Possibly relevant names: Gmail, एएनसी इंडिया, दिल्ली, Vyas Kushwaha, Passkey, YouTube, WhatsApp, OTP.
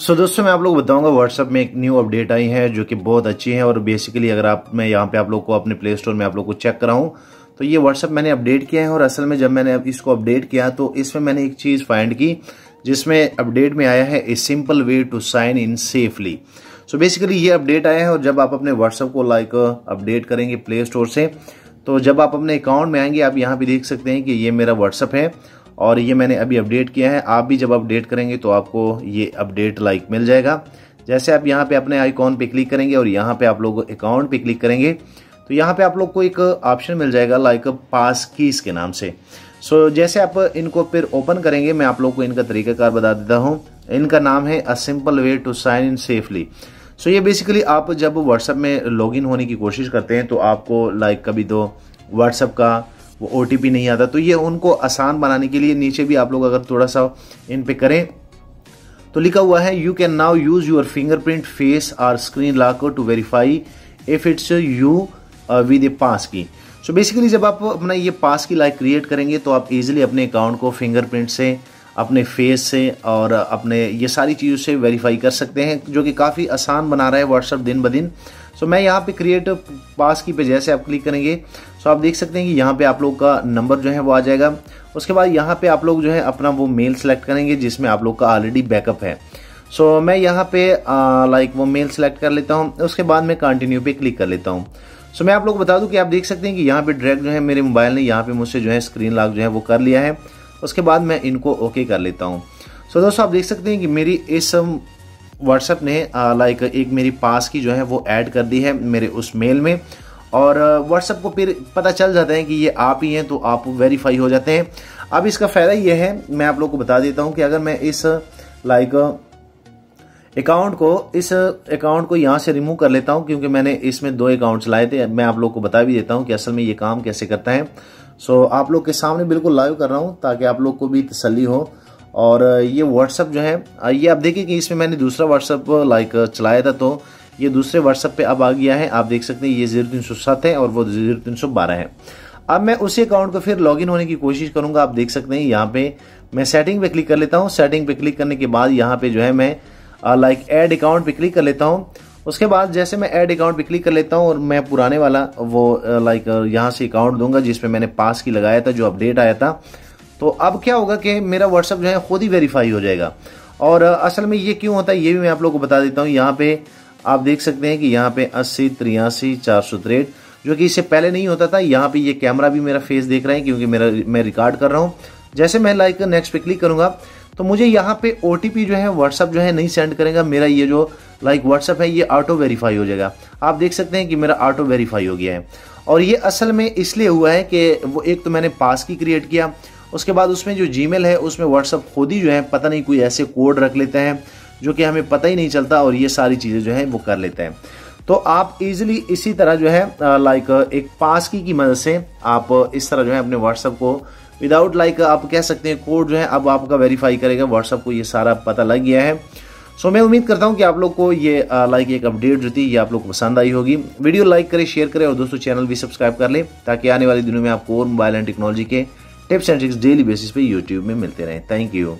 सो दोस्तों मैं आप लोग बताऊंगा WhatsApp में एक न्यू अपडेट आई है जो कि बहुत अच्छी है। और बेसिकली अगर आप मैं यहाँ पे आप लोग को अपने प्ले स्टोर में आप लोग को चेक कराऊं तो ये WhatsApp मैंने अपडेट किया है। और असल में जब मैंने इसको अपडेट किया तो इसमें मैंने एक चीज़ फाइंड की जिसमें अपडेट में आया है a simple way to sign in safely. So basically ये अपडेट आया है और जब आप अपने WhatsApp को लाइक अपडेट करेंगे प्ले स्टोर से तो जब आप अपने अकाउंट में आएंगे आप यहाँ पर देख सकते हैं कि ये मेरा WhatsApp है और ये मैंने अभी अपडेट किया है। आप भी जब अपडेट करेंगे तो आपको ये अपडेट लाइक मिल जाएगा। जैसे आप यहाँ पे अपने आइकॉन पे क्लिक करेंगे और यहाँ पे आप लोग अकाउंट पे क्लिक करेंगे तो यहाँ पे आप लोग को एक ऑप्शन मिल जाएगा लाइक पास कीज के नाम से। सो जैसे आप इनको फिर ओपन करेंगे मैं आप लोग को इनका तरीकाकार बता देता हूँ। इनका नाम है a simple way to sign in safely. So ये बेसिकली आप जब WhatsApp में लॉगिन होने की कोशिश करते हैं तो आपको लाइक कभी तो WhatsApp का वो OTP नहीं आता तो ये उनको आसान बनाने के लिए नीचे भी आप लोग अगर थोड़ा सा इन पे करें तो लिखा हुआ है you can now use your fingerprint face और screen lock to verify if it's you with a passkey. So basically जब आप अपना ये पास की लाइक क्रिएट करेंगे तो आप इजीली अपने अकाउंट को फिंगरप्रिंट से अपने फेस से और अपने ये सारी चीज़ों से वेरीफाई कर सकते हैं जो कि काफ़ी आसान बना रहा है WhatsApp दिन ब दिन। सो मैं यहाँ पे क्रिएट पास की पे जैसे आप क्लिक करेंगे सो आप देख सकते हैं कि यहाँ पे आप लोग का नंबर जो है वो आ जाएगा। उसके बाद यहाँ पे आप लोग जो है अपना वो मेल सेलेक्ट करेंगे जिसमें आप लोग का ऑलरेडी बैकअप है। सो मैं यहाँ पे लाइक वो मेल सेलेक्ट कर लेता हूँ। उसके बाद मैं कंटिन्यू पे क्लिक कर लेता हूँ। सो मैं आप लोग बता दूँ कि आप देख सकते हैं कि यहाँ पर डायरेक्ट जो है मेरे मोबाइल ने यहाँ पर मुझसे जो है स्क्रीन लॉक जो है वो कर लिया है। उसके बाद मैं इनको ओके कर लेता हूँ। सो दोस्तों आप देख सकते हैं कि मेरी इस WhatsApp ने लाइक एक मेरी पास की जो है वो ऐड कर दी है मेरे उस मेल में। और WhatsApp को फिर पता चल जाता है कि ये आप ही हैं तो आप वेरीफाई हो जाते हैं। अब इसका फ़ायदा ये है मैं आप लोग को बता देता हूँ कि अगर मैं इस लाइक इस अकाउंट को यहाँ से रिमूव कर लेता हूँ क्योंकि मैंने इसमें 2 अकाउंट्स लाए थे। मैं आप लोग को बता भी देता हूँ कि असल में ये काम कैसे करता है। सो आप लोग के सामने बिल्कुल लाइव कर रहा हूँ ताकि आप लोग को भी तसल्ली हो। और ये WhatsApp जो है ये आप देखिए कि इसमें मैंने दूसरा WhatsApp लाइक चलाया था तो ये दूसरे WhatsApp पे अब आ गया है। आप देख सकते हैं ये 0307 है और वो 0312 है। अब मैं उसी अकाउंट को फिर लॉगिन होने की कोशिश करूंगा। आप देख सकते हैं यहाँ पे मैं सेटिंग पे क्लिक कर लेता हूँ। सेटिंग पे क्लिक करने के बाद यहाँ पे जो है मैं लाइक ऐड अकाउंट पे क्लिक कर लेता हूँ। उसके बाद जैसे मैं ऐड अकाउंट पे क्लिक कर लेता हूँ और मैं पुराने वाला वो लाइक यहाँ से अकाउंट दूंगा जिसपे मैंने पास की लगाया था जो अपडेट आया था। तो अब क्या होगा कि मेरा WhatsApp जो है खुद ही वेरीफाई हो जाएगा। और असल में ये क्यों होता है ये भी मैं आप लोगों को बता देता हूँ। यहाँ पे आप देख सकते हैं कि यहाँ पे 80 83 463 जो कि इससे पहले नहीं होता था। यहाँ पे ये कैमरा भी मेरा फेस देख रहा है क्योंकि मैं रिकॉर्ड कर रहा हूँ। जैसे मैं लाइक नेक्स्ट पे क्लिक करूँगा तो मुझे यहाँ पे OTP जो है WhatsApp जो है नहीं सेंड करेगा। मेरा ये जो लाइक WhatsApp है ये ऑटो वेरीफाई हो जाएगा। आप देख सकते हैं कि मेरा ऑटो वेरीफाई हो गया है। और ये असल में इसलिए हुआ है कि वो एक तो मैंने पास की क्रिएट किया उसके बाद उसमें जो Gmail है उसमें WhatsApp खुद ही जो है पता नहीं कोई ऐसे कोड रख लेते हैं जो कि हमें पता ही नहीं चलता और ये सारी चीज़ें जो है वो कर लेते हैं। तो आप इजीली इसी तरह जो है लाइक एक पास की मदद से आप इस तरह जो है अपने WhatsApp को विदाउट लाइक आप कह सकते हैं कोड जो है अब आपका वेरीफाई करेगा। WhatsApp को ये सारा पता लग गया है। सो मैं उम्मीद करता हूँ कि आप लोग को ये लाइक एक अपडेट जो थी ये आप लोग को पसंद आई होगी। वीडियो लाइक करें शेयर करें और दोस्तों चैनल भी सब्सक्राइब कर लें ताकि आने वाले दिनों में आपको और मोबाइल एंड टेक्नोलॉजी के tips and tricks daily basis पे YouTube में मिलते रहें। Thank you.